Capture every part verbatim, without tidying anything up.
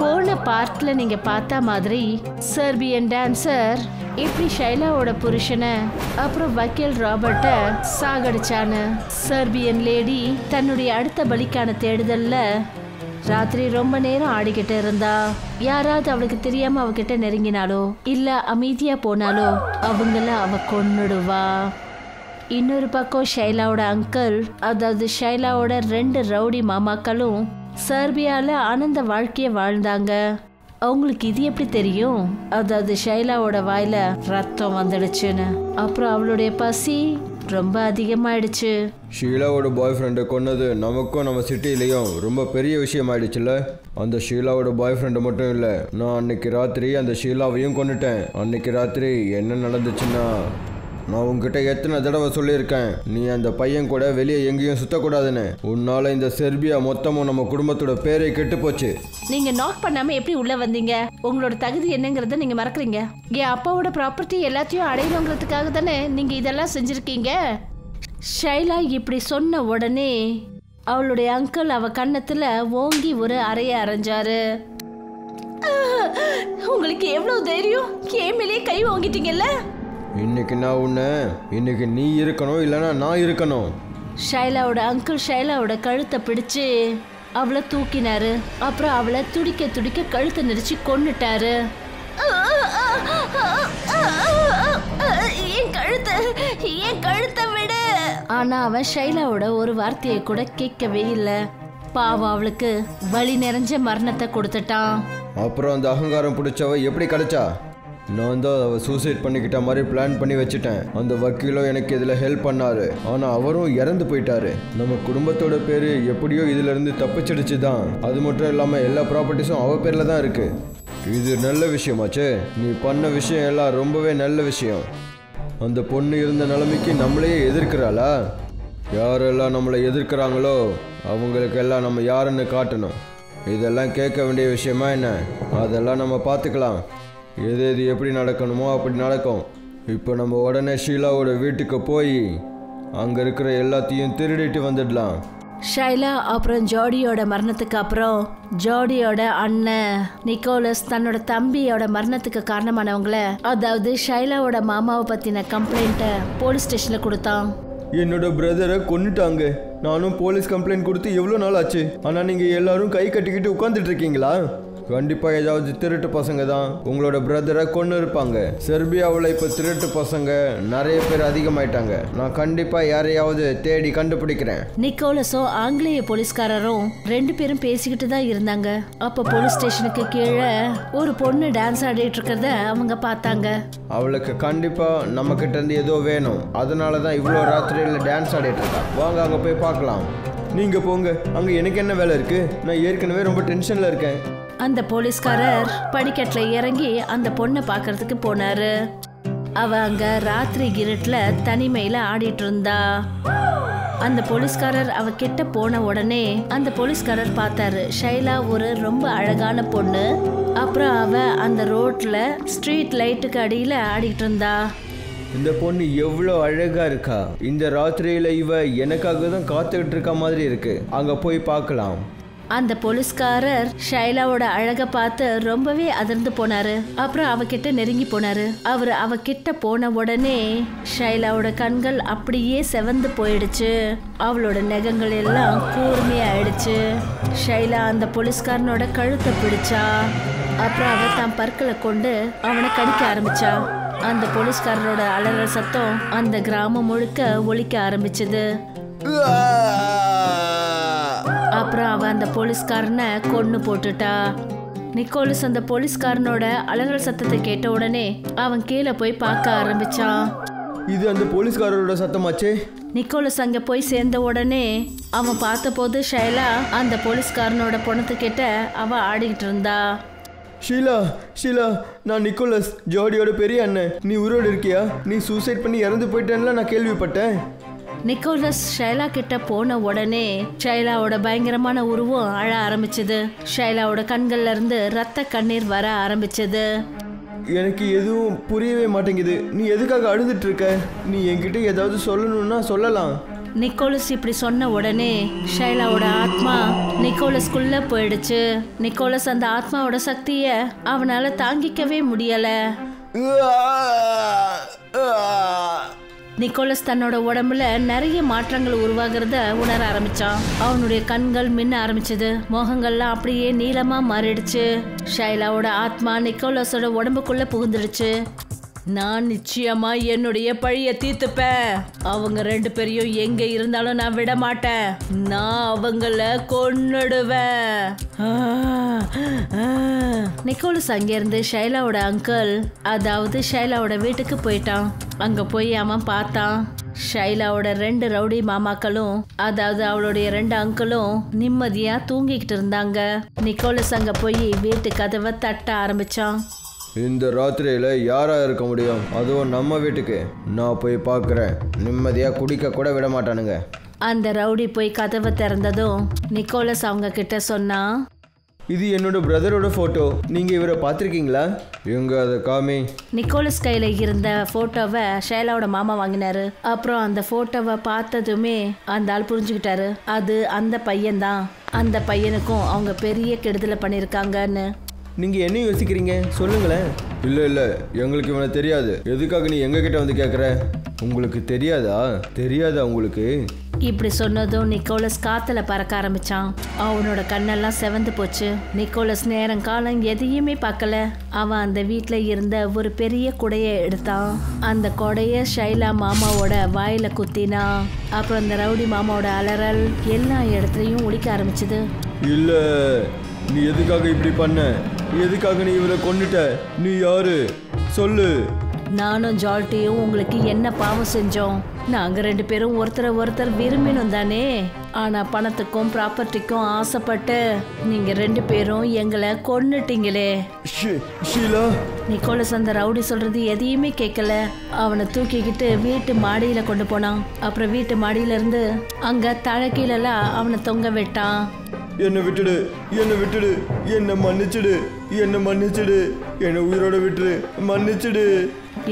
போன பார்ட்ல நீங்க பார்த்த மாதிரி செர்பியன் டான்சர் எப்படி ஷைலாவோட புருஷனை அப்புறம் வக்கீல் ராபர்ட்ட சாகடிச்சானு. செர்பியன் லேடி தன்னுடைய அடுத்த பலிக்கான தேடுதல்ல ராத்திரி ரொம்ப நேரம் ஆடிக்கிட்டு இருந்தா. யாராவது அவளுக்கு தெரியாம அவகிட்ட நெருங்கினாலோ இல்ல அமைதியா போனாலோ அவங்கள அவ கொன்னுடுவா. இன்னொரு பக்கம் ஷைலாவோட அங்கிள், அதாவது ஷைலாவோட ரெண்டு ரவுடி மாமாக்களும் செர்பியால ஆனந்த வாழ்க்கைய வாழ்ந்தாங்க. அவங்களுக்கு இது எப்படி தெரியும்? அதாவது ஷைலாவோட வாயில ரத்தம் வந்துடுச்சுன்னு. அப்புறம் அவளுடைய பசி ரொம்ப அதிகமாயிடுச்சு. ஷீலாவோட பாய் ஃப்ரெண்டை கொன்னது நமக்கும் நம்ம சிட்டிலையும் ரொம்ப பெரிய விஷயம் ஆயிடுச்சுல்ல. அந்த ஷீலாவோட பாய் ஃப்ரெண்டு மட்டும் இல்லை, நான் அன்னைக்கு ராத்திரி அந்த ஷீலாவையும் கொன்னுட்டேன். அன்னைக்கு ராத்திரி என்ன நடந்துச்சுன்னா, நான் உங்ககிட்ட எத்தனை தடவை சொல்லியிருக்கேன், நீ அந்த பையன் கூட வெளியே எங்கேயும் சுத்தக்கூடாதுன்னு. உன்னால இந்த செர்பியா மொத்தமும் நம்ம குடும்பத்தோட பேரை கெட்டு போச்சு. நீங்க நாக் பண்ணாம எப்படி உள்ள வந்தீங்க? உங்களோட தகுதி என்னங்கறத நீங்க மறக்கறீங்க. என் அப்பாவோட ப்ராப்பர்ட்டி எல்லாத்தையும் அடையணுங்கிறதுக்காக தானே நீங்க இதெல்லாம் செஞ்சிருக்கீங்க. ஷைலா இப்படி சொன்ன உடனே அவளுடைய அங்கிள் அவ கண்ணத்துல ஓங்கி ஒரு அறைய அரைஞ்சாரு. உங்களுக்கு எவ்வளவு தைரியம்? கேமிலே கை ஓங்கிட்டீங்கல்ல. இன்னைக்கு நான் உன்னை, இன்னைக்கு நீ இருக்கணும், இல்லைன்னா நான் இருக்கணும். ஷைலாவோட அங்கிள் ஷைலாவோட கழுத்தை பிடிச்சு அவளை தூக்கினாரு. அப்புறம் அவளை துடிக்க துடிக்க கழுத்தை நெரிச்சு கொன்னுட்டாரு. என் கழுத்தை என் கழுத்தை விடு. ஆனா அவன் ஷைலாவோட ஒரு வார்த்தையை கூட கேட்கவே இல்லை. பாவம், அவளுக்கு வலி நிறைஞ்ச மரணத்தை கொடுத்துட்டான். அப்புறம் அந்த அகங்காரம் பிடிச்சவ எப்படி கிடைச்சா? நான் தான் அவள் சூசைட் பண்ணிக்கிட்ட மாதிரி பிளான் பண்ணி வச்சுட்டேன். அந்த வக்கீலும் எனக்கு இதில் ஹெல்ப் பண்ணார், ஆனால் அவரும் இறந்து போயிட்டாரு. நம்ம குடும்பத்தோட பேர் எப்படியோ இதிலிருந்து தப்பிச்சிடுச்சு தான். அது மட்டும் இல்லாமல் எல்லா ப்ராப்பர்ட்டிஸும் அவள் பேரில் தான் இருக்குது. இது நல்ல விஷயமாச்சு. நீ பண்ண விஷயம் எல்லாம் ரொம்பவே நல்ல விஷயம். அந்த பொண்ணு இருந்த நிலைமைக்கு நம்மளையே எதிர்க்கிறாளா? யாரெல்லாம் நம்மளை எதிர்க்கிறாங்களோ அவங்களுக்கெல்லாம் நம்ம யாருன்னு காட்டணும். இதெல்லாம் கேட்க வேண்டிய விஷயமா என்ன? அதெல்லாம் நம்ம பார்த்துக்கலாம். எது எது எப்படி நடக்கணுமோ அப்படி நடக்கும். இப்போ நம்ம உடனே ஷீலாவோட வீட்டுக்கு போய் அங்கே இருக்கிற எல்லாத்தையும் திருடிட்டு வந்துடலாம். ஷைலா அப்புறம் ஜோடியோட மரணத்துக்கு அப்புறம் ஜோடியோட அண்ணன் நிக்கோலஸ் தன்னோட தம்பியோட மரணத்துக்கு காரணமானவங்கள, அதாவது ஷைலாவோட மாமாவை பற்றின கம்ப்ளைண்ட்டை போலீஸ் ஸ்டேஷனில் கொடுத்தான். என்னோட பிரதரை கொன்னுட்டாங்க. நானும் போலீஸ் கம்ப்ளைண்ட் கொடுத்து எவ்வளோ நாள் ஆச்சு, ஆனால் நீங்கள் எல்லாரும் கை கட்டிக்கிட்டு உட்காந்துட்டு இருக்கீங்களா? கண்டிப்பாக ஏதாவது திருட்டு பசங்க தான் உங்களோட பிரதரை கொண்டு இருப்பாங்க. செர்பியாவில் இப்போ திருட்டு பசங்க நிறைய பேர் அதிகமாயிட்டாங்க. நான் கண்டிப்பாக யாரையாவது தேடி கண்டுபிடிக்கிறேன். நிக்கோலஸோ ஆங்கிலேய போலீஸ்காரரும் ரெண்டு பேரும் பேசிக்கிட்டு தான் இருந்தாங்க. அப்போ போலீஸ் ஸ்டேஷனுக்கு கீழே ஒரு பொண்ணு டான்ஸ் ஆடிட்டு இருக்கிறத அவங்க பார்த்தாங்க. அவளுக்கு கண்டிப்பாக நம்ம கிட்ட இருந்து ஏதோ வேணும். அதனால தான் இவ்வளோ ராத்திரியில் டான்ஸ் ஆடிட்டு இருக்கா. வாங்க அங்கே போய் பார்க்கலாம். நீங்கள் போங்க, அங்கே எனக்கு என்ன வேலை இருக்குது? நான் ஏற்கனவே ரொம்ப டென்ஷனில் இருக்கேன். அந்த போலீஸ்காரர் படிக்கட்டுல இறங்கி அந்த பொண்ணை பார்க்கறதுக்கு போனாரு. அவ அங்க ராத்திரி இருட்டுல தனிமையில ஆடிட்டு இருந்தா. அந்த போலீஸ்காரர் அவ கிட்ட போன உடனே அந்த போலீஸ்காரர் பார்த்தாரு, ஷைலா ஒரு ரொம்ப அழகான பொண்ணு. அப்புறம் அவ அந்த ரோட்ல ஸ்ட்ரீட் லைட்டுக்கு அடியில ஆடிட்டு இருந்தா. இந்த பொண்ணு எவ்வளோ அழகா இருக்கா. இந்த ராத்திரியில இவ எனக்காக தான் காத்துக்கிட்டு இருக்க மாதிரி இருக்கு. அங்க போய் பார்க்கலாம். அந்த போலீஸ்காரர் ஷைலாவோட அழக பார்த்து ரொம்பவே அதிர்ந்து போனாரு. அப்புறம் அவகிட்ட நெருங்கி போனாரு. அவர் அவகிட்ட போன உடனே ஷைலாவோட கண்கள் அப்படியே செவந்து போயிடுச்சு. அவளோட நகங்கள் எல்லாம் கூர்மையாயிடுச்சு. ஷைலா அந்த போலீஸ்காரனோட கழுத்தை பிடிச்சா. அப்புறம் அவ தான் பற்களை கொண்டு அவனை கடிக்க ஆரம்பிச்சா. அந்த போலீஸ்காரனோட அலறல் சத்தம் அந்த கிராமம் முழுக்க ஒலிக்க ஆரம்பிச்சது. அப்புறம் அவ அந்த போலீஸ்காரனை கொன்னு போட்டுட்டா. நிக்கோலஸ் அந்த போலீஸ்காரனோட அலறல் சத்தத்தை கேட்ட உடனே அவன் கீழே போய் பார்க்க ஆரம்பிச்சான். இது அந்த போலீஸ்காரரோட சத்தமாச்சே. நிக்கோலஸ் அங்க போய் சேர்ந்த உடனே அவன் பார்த்த போது ஷைலா அந்த போலீஸ்காரனோட பொண்ணத்து கிட்ட அவ ஆடிக்கிட்டு இருந்தா. ஷீலா, ஷீலா, நான் நிக்கோலஸ், ஜோடியோட பெரிய அண்ணன். நீ உயிரோடு இருக்கியா? நீ சூசைட் பண்ணி இறந்து போயிட்டேன்னு நான் கேள்விப்பட்டேன். நிக்கோலஸ் ஷைலா கிட்ட போன உடனே ஷைலாவோட பயங்கரமான உருவம் அழ ஆரம்பிச்சது. ஷைலாவோட கண்கள்ல இருந்து ரத்த கண்ணீர் வர ஆரம்பிச்சது. எனக்கு எதுவும் புரியவே மாட்டேங்குது. நீ எதுக்காக அழுதுட்டு இருக்க? நீ என்கிட்ட ஏதாவது சொல்லணும்னா சொல்லலாம். நிக்கோலஸ் இப்படி சொன்ன உடனே ஷைலாவோட ஆத்மா நிக்கோலஸ்குள்ள போயிடுச்சு. நிக்கோலஸ் அந்த ஆத்மாவோட சக்திய அவனால தாங்கிக்கவே முடியல. நிக்கோலஸ் தன்னோட உடம்புல நிறைய மாற்றங்கள் உருவாகிறத உணர ஆரம்பிச்சான். அவனுடைய கண்கள் மின்ன ஆரம்பிச்சது, முகங்கள்லாம் அப்படியே நீளமா மாறிடுச்சு. ஷைலாவோட ஆத்மா நிக்கோலஸோட உடம்புக்குள்ள புகுந்துடுச்சு. நான் நிச்சயமா என்னுடைய பழிய தீர்த்துப்பேன். அவங்க ரெண்டு பேரையும் எங்க இருந்தாலும் நான் விட மாட்டேன். நான் அவங்கள கொன்னுடுவேன். நிக்கோலஸ் அங்கிருந்து ஷைலாவோட அங்கிள், அதாவது ஷைலாவோட வீட்டுக்கு போயிட்டான். அங்க போய் அவன் பார்த்தான், ஷைலாவோட ரெண்டு ரவுடி மாமாக்களும், அதாவது அவளுடைய ரெண்டு அங்கிளும் நிம்மதியா தூங்கிக்கிட்டு இருந்தாங்க. நிக்கோலஸ் அங்க போய் வீட்டு கதவை தட்ட ஆரம்பிச்சான். இந்த ராத்திரியில யாரா இருக்க முடியும்? அதுவும் நம்ம வீட்டுக்கு. நான் போய் பார்க்குறேன். நிம்மதியா குடிக்க கூட விட மாட்டானுங்க. அந்த ரவுடி போய் கதவை திறந்ததும் நிக்கோலஸ் அவங்க கிட்ட சொன்னா, இது என்னோட பிரதரோட போட்டோ, நீங்க இவரை பாத்திருக்கீங்களா? எங்க அதை காமி. நிக்கோலஸ் கையில இருந்த போட்டோவை ஷைலாவோட மாமா வாங்கினாரு. அப்புறம் அந்த போட்டோவை பார்த்ததுமே அந்த ஆள் புரிஞ்சுக்கிட்டாரு, அது அந்த பையன்தான். அந்த பையனுக்கும் அவங்க பெரிய கெடுதலை பண்ணிருக்காங்கன்னு. நீங்க என்ன யோசிக்கிறீங்க சொல்லுங்களேன். இல்ல இல்ல, எங்களுக்கு இவனை தெரியாது. எதுக்காக நீ எங்க கிட்ட வந்து கேக்குற? உங்களுக்கு தெரியாதா? தெரியாதா உங்களுக்கு? இப்படி சொன்னதும் நிக்கோலஸ் காத்துல பறக்க ஆரம்பிச்சான். அவனோட கண்ணெல்லாம் செவந்து போச்சு. நிக்கோலஸ் நேரம் காலம் எதையுமே பார்க்கல. அவன் அந்த வீட்டுல இருந்த ஒரு பெரிய குடைய எடுத்தான். அந்த குடைய ஷைலா மாமாவோட வாயில குத்தினா. அப்புறம் அந்த ரவுடி மாமாவோட அலறல் எல்லா இடத்துலயும் ஒலிக்க ஆரம்பிச்சது. இல்ல, நீ எதுக்காக இப்படி பண்ண? எதுக்காக நீ இவரை கொன்னுட்ட? நீ யாரு சொல்லு. நானும் ஜால்ட்டியும் உங்களுக்கு என்ன பாவம் செஞ்சோம்? நாங்க ரெண்டு பேரும் ஒருத்தரை ஒருத்தர் விரும்பினோம் தானே. ஆனா பணத்துக்கும் ப்ராப்பர்ட்டிக்கும் ஆசைப்பட்டு நீங்க ரெண்டு பேரும் எங்களை கொன்னுட்டீங்களே. நிக்கோலஸ் அந்த ரவுடி சொல்றது எதையுமே கேட்கல. அவனை தூக்கிக்கிட்டு வீட்டு மாடியில கொண்டு போனான். அப்புறம் வீட்டு மாடியில இருந்து அங்க தழக்கீழெல்லாம் அவனை தொங்க விட்டான். என்னை விட்டுடு, என்னை விட்டுடு, என்னை மன்னிச்சுடு, என்னை மன்னிச்சுடு, என்னை உயிரோட விட்டுடு, மன்னிச்சுடு.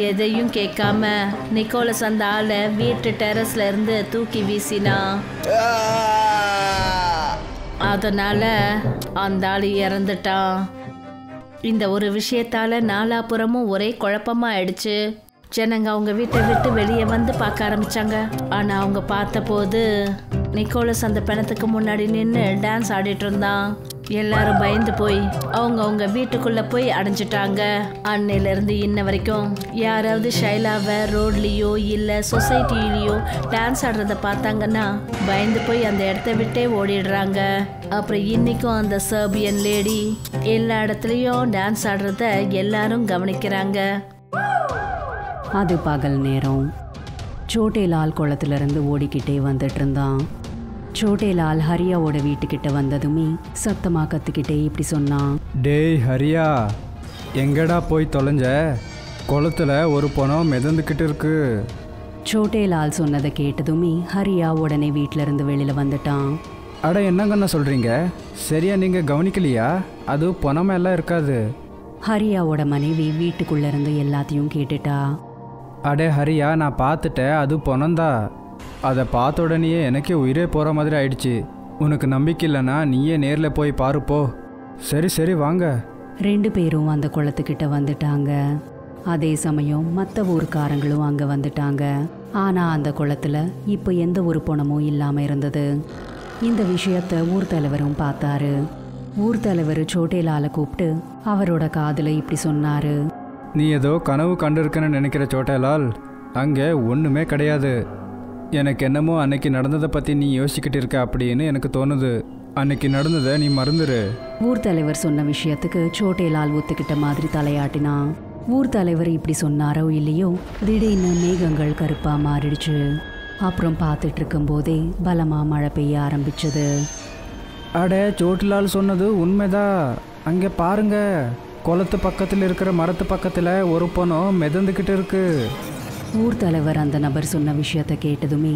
எதையும் கேட்காம நிக்கோலஸ் அந்த ஆளை வீட்டு டெரஸ்ல இருந்து தூக்கி வீசினா. அதனால அந்த ஆள் இறந்துட்டான். இந்த ஒரு விஷயத்தால நாலாபுறமும் ஒரே குழப்பமா ஆயிடுச்சு. ஜனங்க அவங்க வீட்டை விட்டு வெளியே வந்து பார்க்க ஆரம்பிச்சாங்க. ஆனா அவங்க பார்த்த போது நிக்கோலஸ் அந்த பணத்துக்கு முன்னாடி நின்று டான்ஸ் ஆடிட்டு இருந்தான். எல்லாரும் பயந்து போய் அவங்க அவங்க வீட்டுக்குள்ள போய் அடைஞ்சிட்டாங்க. அன்னையில இருந்து இன்ன வரைக்கும் யாராவது ஷைலாவை ரோட்லயோ இல்ல சொசைட்டிலயோ டான்ஸ் ஆடுறத பார்த்தாங்கன்னா பயந்து போய் அந்த இடத்த விட்டே ஓடிடுறாங்க. அப்புறம் இன்னைக்கும் அந்த சர்பியன் லேடி எல்லா இடத்துலயும் டான்ஸ் ஆடுறத எல்லாரும் கவனிக்கிறாங்க. அது பகல் நேரம். சோட்டேலால் குளத்திலிருந்து ஓடிக்கிட்டே வந்துட்டு இருந்தான். சோட்டேலால் ஹரியாவோட வீட்டுக்கிட்ட வந்ததுமே சத்தமா கத்துக்கிட்டே இப்படி சொன்னான், டேய் ஹரியா, எங்கடா போய் தொலைஞ்ச? குளத்துல ஒரு பணம் மிதந்துக்கிட்டு இருக்கு. சோட்டேலால் சொன்னதை கேட்டதுமே ஹரியா உடனே வீட்டில இருந்து வெளியில வந்துட்டான். அட என்னங்கண்ணா சொல்றீங்க, சரியா நீங்க கவனிக்கலையா? அது பணமெல்லாம் இருக்காது. ஹரியாவோட மனைவி வீட்டுக்குள்ள இருந்து எல்லாத்தையும் கேட்டுட்டா. அடே ஹரியா, நான் பார்த்துட்டேன், அது பணந்தா. அதை பார்த்த உடனேயே எனக்கே உயிரே போகிற மாதிரி ஆயிடுச்சு. உனக்கு நம்பிக்கை இல்லைன்னா நீயே நேரில் போய் பாருப்போ. சரி சரி வாங்க. ரெண்டு பேரும் அந்த குளத்துக்கிட்ட வந்துட்டாங்க. அதே சமயம் மற்ற ஊர்க்காரங்களும் அங்கே வந்துட்டாங்க. ஆனால் அந்த குளத்தில் இப்போ எந்த ஒரு பணமும் இல்லாமல் இருந்தது. இந்த விஷயத்தை ஊர் தலைவரும் பார்த்தாரு. ஊர் தலைவர் சோட்டேலாலை கூப்பிட்டு அவரோட காதில் இப்படி சொன்னார், நீ ஏதோ கனவு கண்டிருக்கன்னு நினைக்கிற சோட்டேலால், அங்கே ஒன்றுமே கிடையாது. எனக்கு என்னமோ அன்னைக்கு நடந்ததை பற்றி நீ யோசிக்கிட்டு இருக்க அப்படின்னு எனக்கு தோணுது. அன்னைக்கு நடந்ததை நீ மறந்துரு. ஊர் தலைவர் சொன்ன விஷயத்துக்கு சோட்டேலால் ஒத்துக்கிட்ட மாதிரி தலையாட்டினான். ஊர் தலைவர் இப்படி சொன்னாரோ இல்லையோ, திடீர்னு மேகங்கள் கருப்பாக மாறிடுச்சு. அப்புறம் பார்த்துட்டு இருக்கும்போதே பலமாக மழை பெய்ய ஆரம்பிச்சது. அட சோட்டேலால் சொன்னது உண்மைதான். அங்கே பாருங்க, குளத்து பக்கத்தில் இருக்கிற மரத்து பக்கத்தில் ஒரு பணம் மிதந்துக்கிட்டு இருக்கு. ஊர் தலைவர் அந்த நபர் சொன்ன விஷயத்தை கேட்டதுமே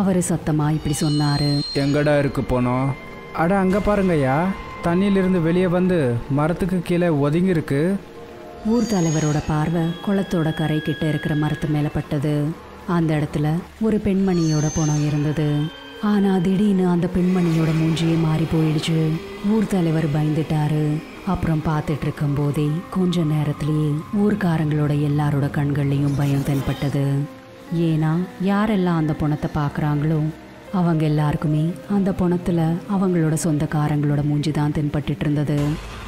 அவர் சத்தமாக இப்படி சொன்னார், எங்கடா இருக்கு பணம்? அட அங்கே பாருங்கய்யா, தண்ணியிலிருந்து வெளியே வந்து மரத்துக்கு கீழே ஒதுங்கிருக்கு. ஊர் தலைவரோட பார்வை குளத்தோட கரை கிட்ட இருக்கிற மரத்து மேலே பட்டது. அந்த இடத்துல ஒரு பெண்மணியோட பணம் இருந்தது. ஆனால் திடீர்னு அந்த பெண்மணியோட மூஞ்சியே மாறி போயிடுச்சு. ஊர் தலைவர் பயந்துட்டாரு. அப்புறம் பார்த்துட்டு இருக்கும் போதே கொஞ்ச நேரத்திலேயே ஊர்காரங்களோட எல்லாரோட கண்கள்லையும் பயம் தென்பட்டது. ஏன்னா யாரெல்லாம் அந்த பணத்தை பார்க்குறாங்களோ அவங்க எல்லாருக்குமே அந்த பணத்தில் அவங்களோட சொந்தக்காரங்களோட மூஞ்சி தான் தென்பட்டு இருந்தது.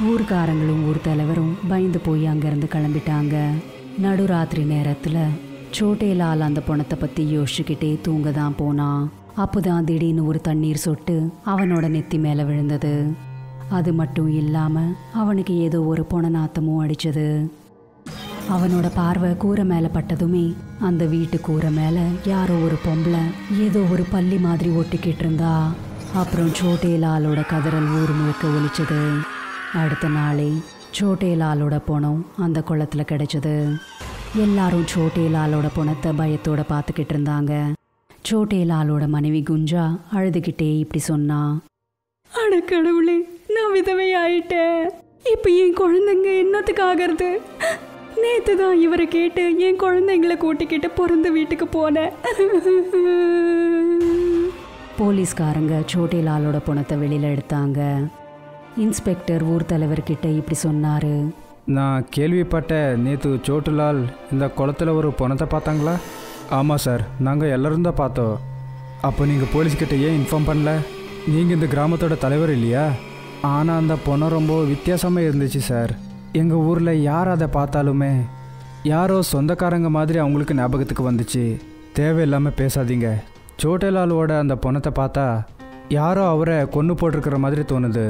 ஊர்காரங்களும் ஊர் தலைவரும் பயந்து போய் அங்கேருந்து கிளம்பிட்டாங்க. நடுராத்திரி நேரத்தில் சோட்டேலால் அந்த பணத்தை பற்றி யோசிச்சுக்கிட்டே தூங்க தான் போனான். அப்போதான் திடீர்னு ஒரு தண்ணீர் சொட்டு அவனோட நெத்தி மேலே விழுந்தது. அது மட்டும் இல்லாமல் அவனுக்கு ஏதோ ஒரு பொண நாத்தமும் அடித்தது. அவனோட பார்வை கூரை மேலே பட்டதுமே அந்த வீட்டு கூரை மேலே யாரோ ஒரு பொம்பளை ஏதோ ஒரு பள்ளி மாதிரி ஒட்டிக்கிட்டு இருந்தா. அப்புறம் சோட்டேலாலோட கதறல் ஊர் முழுக்க ஒலிச்சது. அடுத்த நாளே சோட்டேலாலோட பணம் அந்த குளத்தில் கிடச்சிது. எல்லாரும் சோட்டேலாலோட பணத்தை பயத்தோட பார்த்துக்கிட்டு இருந்தாங்க. சோட்டேலாலோட மனைவி குஞ்சா அழுதுகிட்டே இப்படி சொன்னா, அட கடவுளே, நான் விதவை ஆயிட்டேன். இப்போ என் குழந்தைங்க என்னத்துக்கு ஆகிறது? நேற்று தான் இவரை கேட்டு என் குழந்தைங்களை கூட்டிக்கிட்டு பிறந்த வீட்டுக்கு போனேன். போலீஸ்காரங்க சோட்டேலாலோட பணத்தை வெளியில் எடுத்தாங்க. இன்ஸ்பெக்டர் ஊர் தலைவர்கிட்ட இப்படி சொன்னார், நான் கேள்விப்பட்ட நேற்று சோட்டுலால் இந்த குளத்தில் ஒரு பணத்தை பார்த்தாங்களா? ஆமாம் சார், நாங்கள் எல்லோரும் தான் பார்த்தோம். அப்போ நீங்கள் போலீஸ்கிட்ட ஏன் இன்ஃபார்ம் பண்ணல? நீங்கள் இந்த கிராமத்தோட தலைவர் இல்லையா? ஆனால் அந்த பணம் ரொம்ப வித்தியாசமாக இருந்துச்சு சார். எங்கள் ஊரில் யார் அதை பார்த்தாலுமே யாரோ சொந்தக்காரங்க மாதிரி அவங்களுக்கு ஞாபகத்துக்கு வந்துச்சு. தேவையில்லாமல் பேசாதீங்க. சோட்டேலாலோட அந்த பணத்தை பார்த்தா யாரோ அவரை கொன்று போட்டிருக்கிற மாதிரி தோணுது.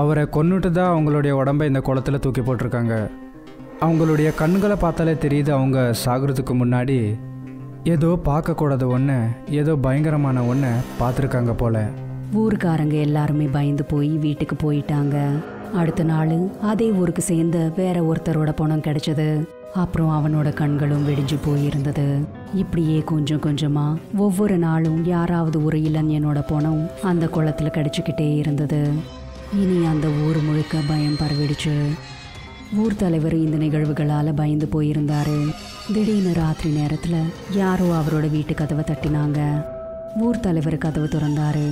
அவரை கொன்னுட்டு தான் அவங்களுடைய உடம்பை இந்த குளத்தில் தூக்கி போட்டிருக்காங்க. அவங்களுடைய கண்களை பார்த்தாலே தெரியுது அவங்க சாகுறதுக்கு முன்னாடி ஏதோ பார்க்கக்கூடாத ஒன்று, ஏதோ பயங்கரமான ஒன்று பார்த்துருக்காங்க போல. ஊருக்காரங்க எல்லாருமே பயந்து போய் வீட்டுக்கு போயிட்டாங்க. அடுத்த நாள் அதே ஊருக்கு சேர்ந்த வேற ஒருத்தரோட பணம் கிடைச்சது. அப்புறம் அவனோட கண்களும் வெடிஞ்சு போயிருந்தது. இப்படியே கொஞ்சம் கொஞ்சமாக ஒவ்வொரு நாளும் யாராவது ஒரு இளைஞனோட பணம் அந்த குளத்தில் கிடைச்சிக்கிட்டே இருந்தது. இனி அந்த ஊர் முழுக்க பயம் பரவிடுச்சு. ஊர் தலைவர் இந்த நிகழ்வுகளால் பயந்து போயிருந்தார். திடீர்னு ராத்திரி நேரத்தில் யாரோ அவரோட வீட்டு கதவை தட்டினாங்க. ஊர் தலைவர் கதவை திறந்தார்.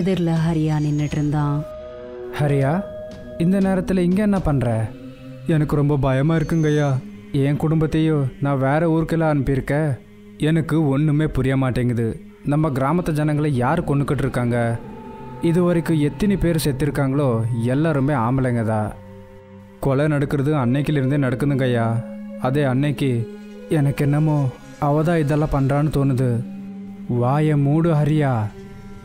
எதிரில் ஹரியா நின்றுட்டு இருந்தான். ஹரியா, இந்த நேரத்தில் இங்கே என்ன பண்ணுற? எனக்கு ரொம்ப பயமாக இருக்குங்கய்யா. என் குடும்பத்தையும் நான் வேறு ஊருக்கெல்லாம் அனுப்பியிருக்கேன். எனக்கு ஒன்றுமே புரிய மாட்டேங்குது. நம்ம கிராமத்து ஜனங்களை யார் கொண்டுக்கிட்டு இருக்காங்க? இது வரைக்கும் எத்தனை பேர் செத்துருக்காங்களோ எல்லாருமே ஆம்பளைங்க தான். கொலை நடக்கிறது அன்னைக்கிலிருந்தே நடக்குதுங்கய்யா. அதே அன்னைக்கு எனக்கு என்னமோ அவதான் இதெல்லாம் பண்ணுறான்னு தோணுது. வாயை மூடு ஹரியா,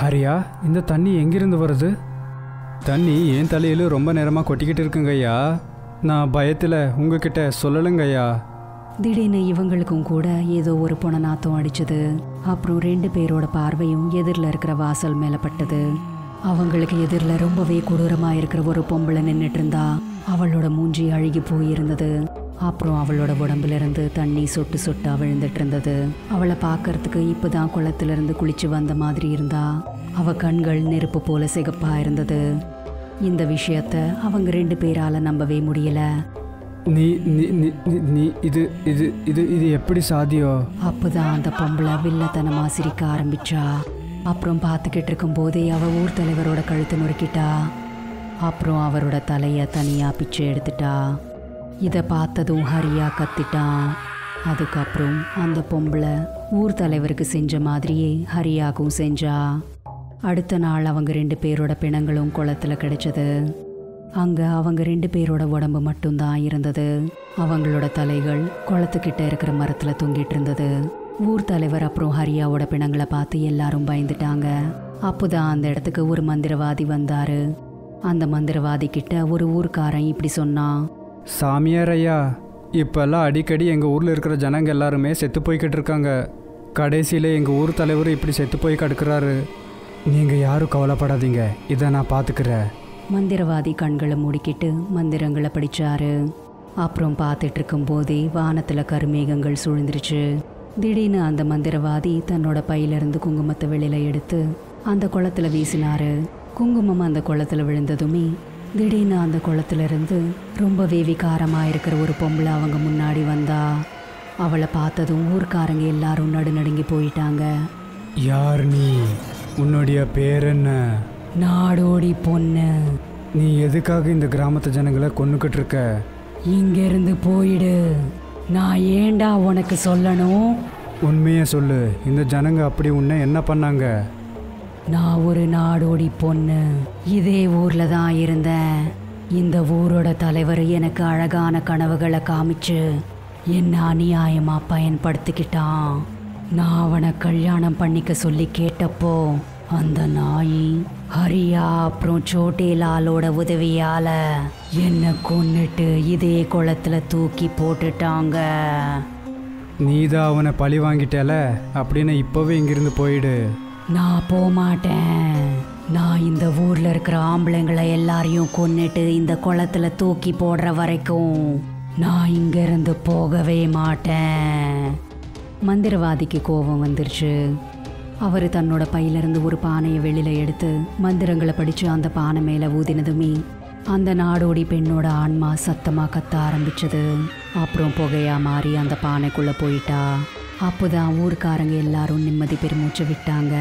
ஹரியா, இந்த தண்ணி எங்கிருந்து வருது? தண்ணி என் தலையில் ரொம்ப நேரமாக கொட்டிக்கிட்டு இருக்குங்கய்யா. நான் பயத்தில் உங்ககிட்ட சொல்லலுங்கய்யா. திடீர்னு இவங்களுக்கும் கூட ஏதோ ஒரு பொண நாத்தம் அடிச்சது. அப்புறம் ரெண்டு பேரோட பார்வையும் எதிரில் இருக்கிற வாசல் மேலே பட்டது. அவங்களுக்கு எதிரில் ரொம்பவே கொடூரமாக இருக்கிற ஒரு பொம்பளை நின்றுட்டு இருந்தா. அவளோட மூஞ்சி அழுகி போயிருந்தது. அப்புறம் அவளோட உடம்புலேருந்து தண்ணி சொட்டு சொட்டாக விழுந்துட்டு இருந்தது. அவளை பார்க்கறதுக்கு இப்போ தான் குளத்திலிருந்து குளிச்சு வந்த மாதிரி இருந்தா. அவள் கண்கள் நெருப்பு போல சிகப்பாக இருந்தது. இந்த விஷயத்த அவங்க ரெண்டு பேரால் நம்பவே முடியலை. நீ நீ நீ இது இது இது இது எப்படி சாதியோ? அப்போதான் அந்த பொம்பளை வில்லத்தனமா சிரிக்க ஆரம்பிச்சா. அப்புறம் பார்த்துக்கிட்டு இருக்கும் போதே அவள் ஊர் தலைவரோட கழுத்து நொறுக்கிட்டா. அப்புறம் அவரோட தலையை தனியாக பிச்சு எடுத்துட்டா. இதை பார்த்ததும் ஹரியா கத்திட்டான். அதுக்கப்புறம் அந்த பொம்பளை ஊர் தலைவருக்கு செஞ்ச மாதிரியே ஹரியாக்கும் செஞ்சா. அடுத்த நாள் அவங்க ரெண்டு பேரோட பிணங்களும் குளத்தில் கிடைச்சது. அங்கே அவங்க ரெண்டு பேரோட உடம்பு மட்டும்தான் இருந்தது. அவங்களோட தலைகள் குளத்துக்கிட்ட இருக்கிற மரத்தில் தொங்கிட்டு இருந்தது. ஊர் தலைவர் அப்புறம் ஹரியாவோட பிணங்களை பார்த்து எல்லாரும் பயந்துட்டாங்க. அப்போதான் அந்த இடத்துக்கு ஒரு மந்திரவாதி வந்தார். அந்த மந்திரவாதி கிட்ட ஒரு ஊர்க்காரன் இப்படி சொன்னான், சாமியார் ஐயா, இப்பெல்லாம் அடிக்கடி எங்கள் ஊரில் இருக்கிற ஜனங்க எல்லாருமே செத்து போய்கிட்டு இருக்காங்க. கடைசியில் எங்கள் ஊர் தலைவர் இப்படி செத்து போய் கிடக்கிறாரு. நீங்கள் யாரும் கவலைப்படாதீங்க, இதை நான் பார்த்துக்கிறேன். மந்திரவாதி கண்களை மூடிக்கிட்டு மந்திரங்களை படித்தாரு. அப்புறம் பார்த்துட்டு இருக்கும்போதே வானத்தில் கருமேகங்கள் சூழ்ந்துருச்சு. திடீர்னு அந்த மந்திரவாதி தன்னோட பையிலிருந்து குங்குமத்தை வெளியில் எடுத்து அந்த குளத்தில் வீசினார். குங்குமம் அந்த குளத்தில் விழுந்ததுமே திடீர்னு அந்த குளத்திலிருந்து ரொம்பவே விகாரமாக இருக்கிற ஒரு பொம்பளை அவங்க முன்னாடி வந்தா. அவளை பார்த்ததும் ஊர்க்காரங்க எல்லாரும் நடுநடுங்கி போயிட்டாங்க. யார் நீ? உன்னுடைய பேர் என்ன? நாடோடி பொண்ணு. நீ எதுக்காக இந்த கிராமத்து ஜனங்களை கொன்னுக்கிட்டு இருக்க? இங்கேருந்து போயிடு. நான் ஏண்டா உனக்கு சொல்லணும்? உண்மையை சொல்லு. இந்த ஜனங்க அப்படி உன்னை என்ன பண்ணாங்க? நான் ஒரு நாடோடி பொண்ணு, இதே ஊரில் தான் இருந்தேன். இந்த ஊரோட தலைவர் எனக்கு அழகான கனவுகளை காமிச்சு என்ன அநியாயமாக பயன்படுத்திக்கிட்டான். நான் அவனை கல்யாணம் பண்ணிக்க சொல்லி கேட்டப்போ அந்த நாய் ஹரியா அப்புறம் சோட்டேலாலோட உதவியால் என்னை கொன்னுட்டு இதே குளத்தில் தூக்கி போட்டுட்டாங்க. நீதான் அவனை பழி வாங்கிட்டல, அப்படின்னு இப்போவே இங்கிருந்து போயிடு. நான் போமாட்டேன். நான் இந்த ஊரில் இருக்கிற ஆம்பளைங்களை எல்லாரையும் கொன்னுட்டு இந்த குளத்தில் தூக்கி போடுற வரைக்கும் நான் இங்கேருந்து போகவே மாட்டேன். மந்திரவாதிக்கு கோபம் வந்துருச்சு. அவர் தன்னோட பையிலிருந்து ஒரு பானையை வெளியில் எடுத்து மந்திரங்களை படித்து அந்த பானை மேலே ஊதினதுமே அந்த நாடோடி பெண்ணோட ஆன்மா சத்தமாக கத்த ஆரம்பிச்சது. அப்புறம் புகையாக மாறி அந்த பானைக்குள்ளே போயிட்டா. அப்போதான் ஊர்க்காரங்க எல்லாரும் நிம்மதி பெருமூச்சு விட்டாங்க.